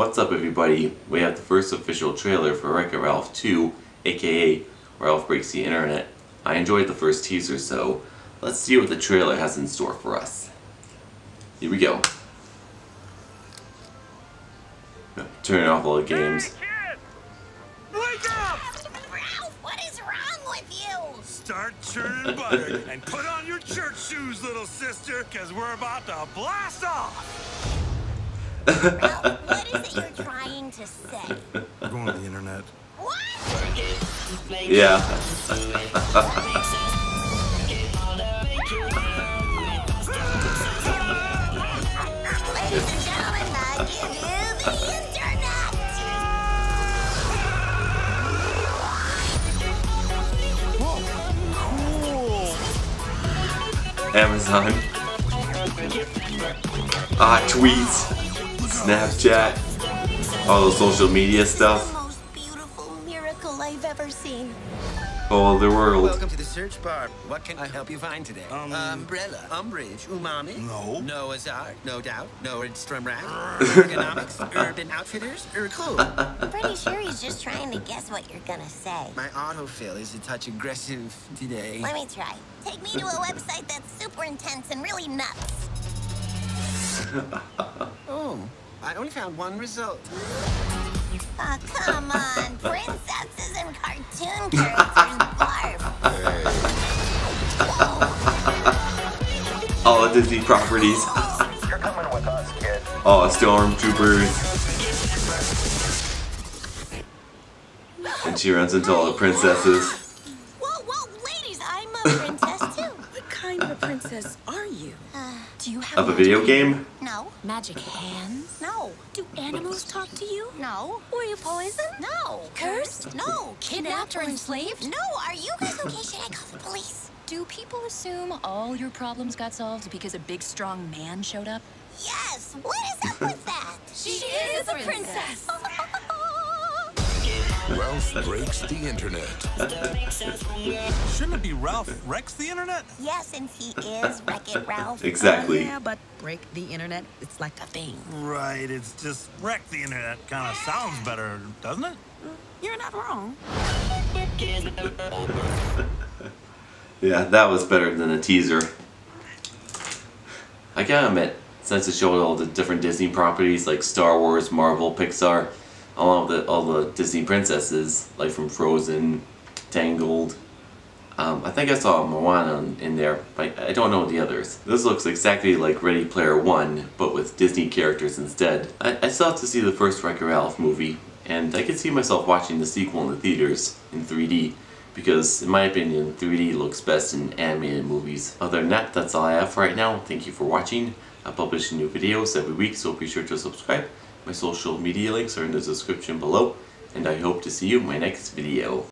What's up, everybody? We have the first official trailer for Wreck-It Ralph 2, aka Ralph Breaks the Internet. I enjoyed the first teaser, so let's see what the trailer has in store for us. Here we go. Turn off all the games. Hey, kid! Wake up! Ralph, what is wrong with you? Start churning butter and put on your church shoes, little sister, because we're about to blast off! Ralph, what is it you're trying to say? We're going to the internet. What? Yeah. Ladies and gentlemen, the internet. Amazon. Ah, tweets. Snapchat, all the social media stuff. The most beautiful miracle I've ever seen. All the world. Welcome to the search bar. What can I help you find today? Umbrella, umbrage, umami. No. Noah's Ark, no doubt. Nordstrom Rack. Ergonomics, Urban Outfitters, cool. I'm pretty sure he's just trying to guess what you're gonna say. My autofill is a touch aggressive today. Let me try. Take me to a website that's super intense and really nuts. Oh. I only found one result. Oh, come on. Princesses and cartoon characters barf. All the Disney properties. You're coming with us, kid. Oh, stormtroopers. And she runs into all the princesses. Whoa, ladies, I'm a princess too. What kind of a princess are you? Do you have a video game? No. Magic hands? No. Do animals talk to you? No. Were you poisoned? No. Cursed? No. Kidnapped or enslaved? No. Are you guys okay? Should I call the police? Do people assume all your problems got solved because a big strong man showed up? Yes. What is up with that? She is a princess. Ralph Breaks the Internet. Shouldn't it be Ralph Wrecks the Internet? Yes, since he is Wreck-It Ralph. Exactly. Yeah, but break the internet, it's like a thing. Right, it's just wreck the internet kind of sounds better, doesn't it? You're not wrong. Yeah, that was better than a teaser. I gotta admit, since it showed all the different Disney properties like Star Wars, Marvel, Pixar, all the Disney princesses, like from Frozen, Tangled. I think I saw Moana in there, but I don't know the others. This looks exactly like Ready Player One, but with Disney characters instead. I still have to see the first Wreck-It Ralph movie, and I could see myself watching the sequel in the theaters in 3D, because in my opinion, 3D looks best in animated movies. Other than that, that's all I have for right now. Thank you for watching. I publish new videos every week, so be sure to subscribe. My social media links are in the description below, and I hope to see you in my next video.